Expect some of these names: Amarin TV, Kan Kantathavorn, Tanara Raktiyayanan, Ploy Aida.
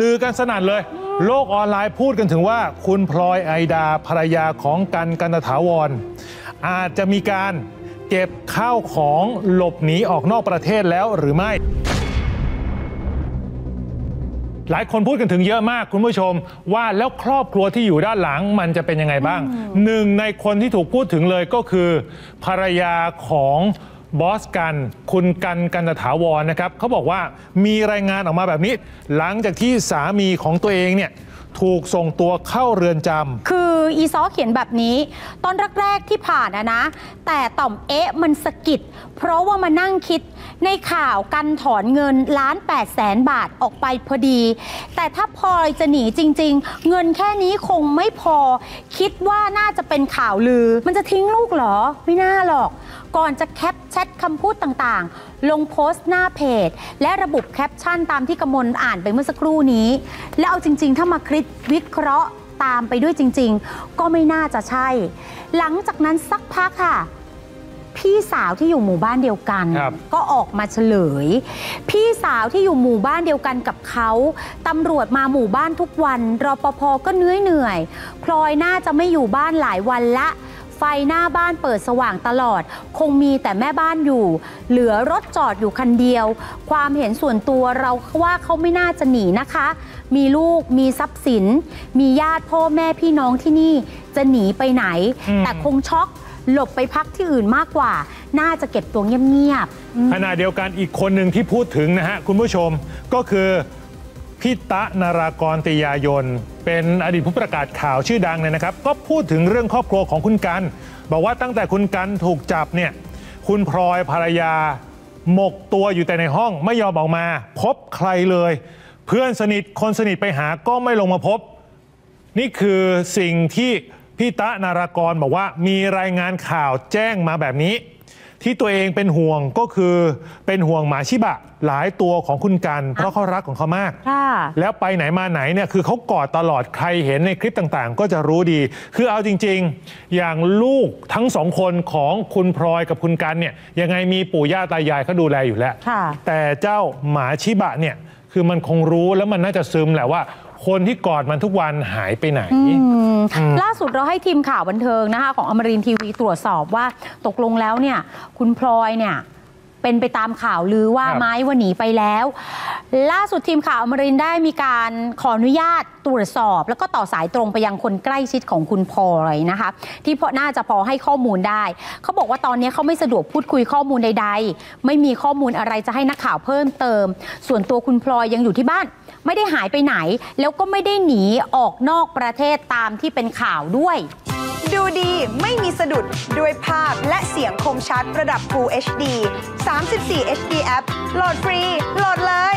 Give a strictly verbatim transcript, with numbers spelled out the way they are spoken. ลือกันสนั่นเลยโลกออนไลน์พูดกันถึงว่าคุณพลอยไอดาภรรยาของกันต์ กนตถาวรอาจจะมีการเก็บข้าวของหลบหนีออกนอกประเทศแล้วหรือไม่หลายคนพูดกันถึงเยอะมากคุณผู้ชมว่าแล้วครอบครัวที่อยู่ด้านหลังมันจะเป็นยังไงบ้างหนึ่งในคนที่ถูกพูดถึงเลยก็คือภรรยาของบอสกันคุณกันต์ กนตถาวรนะครับเขาบอกว่ามีรายงานออกมาแบบนี้หลังจากที่สามีของตัวเองเนี่ยถูกส่งตัวเข้าเรือนจำคืออีซอเขียนแบบนี้ตอนแรกๆที่ผ่านอะนะแต่ต่อมเอ๊ะมันสะกิดเพราะว่ามานั่งคิดในข่าวกันถอนเงินล้านแปดแสนบาทออกไปพอดีแต่ถ้าพลอยจะหนีจริงๆเงินแค่นี้คงไม่พอคิดว่าน่าจะเป็นข่าวลือมันจะทิ้งลูกเหรอไม่น่าหรอกก่อนจะแคปแชทคำพูดต่างๆลงโพสต์หน้าเพจและระบุแคปชั่นตามที่กมลอ่านไปเมื่อสักครู่นี้แล้วเอาจริงๆถ้ามาคิดวิเคราะห์ตามไปด้วยจริงๆก็ไม่น่าจะใช่หลังจากนั้นสักพักค่ะพี่สาวที่อยู่หมู่บ้านเดียวกันก็ออกมาเฉลยพี่สาวที่อยู่หมู่บ้านเดียวกันกับเขาตำรวจมาหมู่บ้านทุกวันรปภ.ก็เหนื่อยเหนื่อยพลอยน่าจะไม่อยู่บ้านหลายวันละไฟหน้าบ้านเปิดสว่างตลอดคงมีแต่แม่บ้านอยู่เหลือรถจอดอยู่คันเดียวความเห็นส่วนตัวเราว่าเขาไม่น่าจะหนีนะคะมีลูกมีทรัพย์สินมีญาติพ่อแม่พี่น้องที่นี่จะหนีไปไหนแต่คงช็อกหลบไปพักที่อื่นมากกว่าน่าจะเก็บตัวเงียบๆขณะเดียวกันอีกคนหนึ่งที่พูดถึงนะฮะคุณผู้ชมก็คือพี่ตะนารากรติยายนเป็นอดีตผู้ประกาศข่าวชื่อดังเนี่ยนะครับก็พูดถึงเรื่องครอบครัวของคุณกันบอกว่าตั้งแต่คุณกันถูกจับเนี่ยคุณพลอยภรรยาหมกตัวอยู่แต่ในห้องไม่ยอมออกมาพบใครเลยเพื่อนสนิทคนสนิทไปหาก็ไม่ลงมาพบนี่คือสิ่งที่พี่ตะนารากรบอกว่ามีรายงานข่าวแจ้งมาแบบนี้ที่ตัวเองเป็นห่วงก็คือเป็นห่วงหมาชิบะหลายตัวของคุณกันเพราะเขารักของเขามากแล้วไปไหนมาไหนเนี่ยคือเขากอดตลอดใครเห็นในคลิปต่างๆก็จะรู้ดีคือเอาจริงๆอย่างลูกทั้งสองคนของคุณพลอยกับคุณกันเนี่ยยังไงมีปู่ย่าตายายเขาดูแลอยู่แล้วแต่เจ้าหมาชิบะเนี่ยคือมันคงรู้แล้วมันน่าจะซึมแหละว่าคนที่กอดมันทุกวันหายไปไหนล่าสุดเราให้ทีมข่าวบันเทิงนะคะของอมรินทร์ทีวีตรวจสอบว่าตกลงแล้วเนี่ยคุณพลอยเนี่ยเป็นไปตามข่าวลือว่าไหมว่าหนีไปแล้วล่าสุดทีมข่าวอมรินทร์ได้มีการขออนุญาตตรวจสอบแล้วก็ต่อสายตรงไปยังคนใกล้ชิดของคุณพลอยนะคะที่พอน่าจะพอให้ข้อมูลได้เขาบอกว่าตอนนี้เขาไม่สะดวกพูดคุยข้อมูลใดๆไม่มีข้อมูลอะไรจะให้นักข่าวเพิ่มเติมส่วนตัวคุณพลอยยังอยู่ที่บ้านไม่ได้หายไปไหนแล้วก็ไม่ได้หนีออกนอกประเทศตามที่เป็นข่าวด้วยดูดีไม่มีสะดุดด้วยภาพและเสียงคมชัดระดับ Full เอช ดี สามสิบสี่ เอช ดี แอปโหลดฟรีโหลดเลย